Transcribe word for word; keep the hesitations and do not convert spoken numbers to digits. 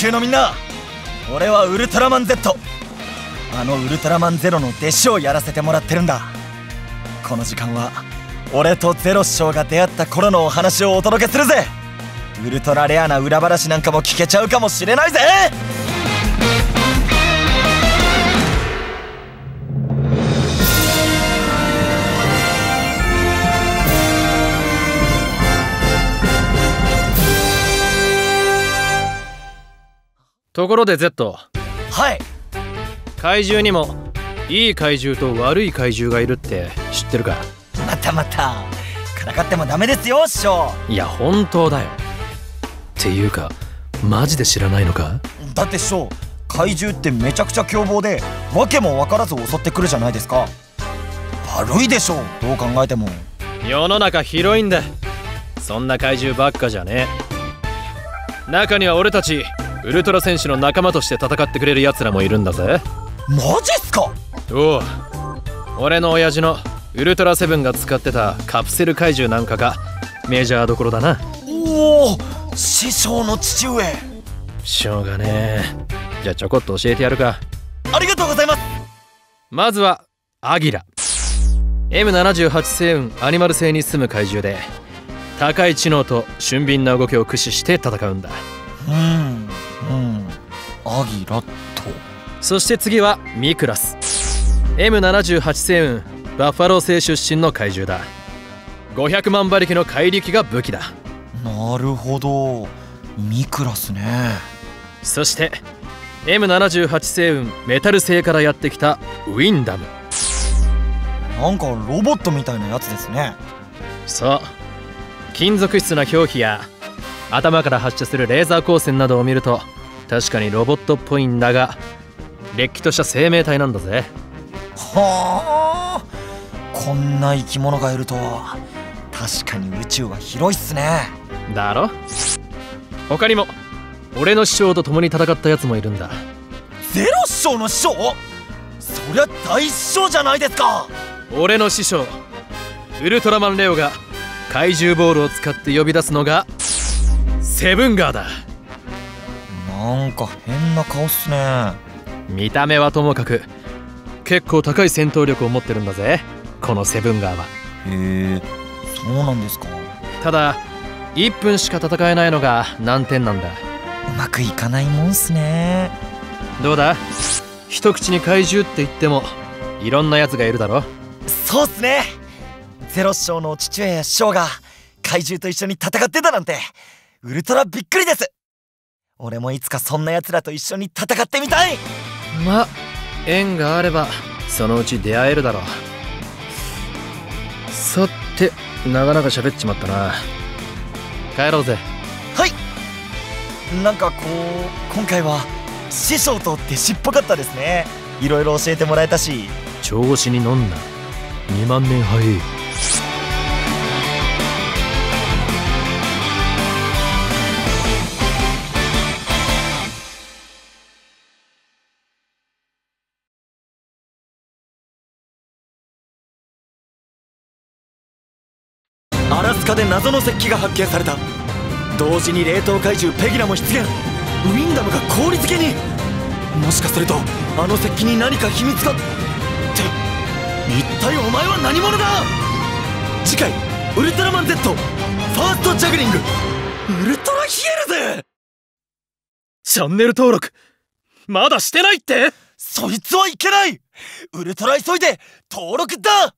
級のみんな、俺はウルトラマン ゼット、 あのウルトラマンゼロの弟子をやらせてもらってるんだ。この時間は俺とゼロ師匠が出会った頃のお話をお届けするぜ。ウルトラレアな裏話なんかも聞けちゃうかもしれないぜ。ところで ゼット、 はい、怪獣にもいい怪獣と悪い怪獣がいるって知ってるか？またまた、からかってもダメですよ師匠。いや本当だよ。っていうかマジで知らないのか？だって師匠、怪獣ってめちゃくちゃ凶暴で訳も分からず襲ってくるじゃないですか。悪いでしょう、どう考えても。世の中広いんだ、そんな怪獣ばっかじゃねえ。中には俺たちウルトラ戦士の仲間として戦ってくれるやつらもいるんだぜ。マジっすか？おう、俺の親父のウルトラセブンが使ってたカプセル怪獣なんかがメジャーどころだな。おお、師匠の父上。しょうがねえ、じゃあちょこっと教えてやるか。ありがとうございます。まずはアギラ、 エムななじゅうはち 星雲アニマル星に住む怪獣で、高い知能と俊敏な動きを駆使して戦うんだ。うんうん、アギラと。そして次はミクラス、 エムななじゅうはち 星雲バッファロー星出身の怪獣だ。ごひゃくまん馬力の怪力が武器だ。なるほど、ミクラスね。そして エムななじゅうはち 星雲メタル星からやってきたウィンダム、なんかロボットみたいなやつですね。そう、金属質な表皮や頭から発射するレーザー光線などを見ると確かにロボットっぽいんだが、れっきとした生命体なんだぜ。はあ、こんな生き物がいるとは。確かに宇宙は広いっすね。だろ？他にも俺の師匠と共に戦ったやつもいるんだ。ゼロ師匠の師匠？そりゃ大師匠じゃないですか。俺の師匠ウルトラマンレオが怪獣ボールを使って呼び出すのがセブンガーだ。なんか変な顔っすね。見た目はともかく結構高い戦闘力を持ってるんだぜ、このセブンガーは。へえ、そうなんですか。ただいっぷんしか戦えないのが難点なんだ。うまくいかないもんっすね。どうだ、一口に怪獣って言ってもいろんなやつがいるだろ。そうっすね、ゼロ師匠の父親や師匠が怪獣と一緒に戦ってたなんてウルトラびっくりです。俺もいつかそんな奴らと一緒に戦ってみたい。ま、縁があればそのうち出会えるだろう。さて、なかなか喋っちまったな、帰ろうぜ。はい、なんかこう今回は師匠と弟子っぽかったですね。いろいろ教えてもらえたし。調子に乗んな、にまんねん早い。アラスカで謎の石器が発見された。同時に冷凍怪獣ペギラも出現。ウィンダムが氷漬けに。もしかするとあの石器に何か秘密が。って一体お前は何者だ。次回「ウルトラマン ゼット」ファーストジャグリングウルトラヒエルゼ。チャンネル登録まだしてないって？そいつはいけない。ウルトラ急いで登録だ。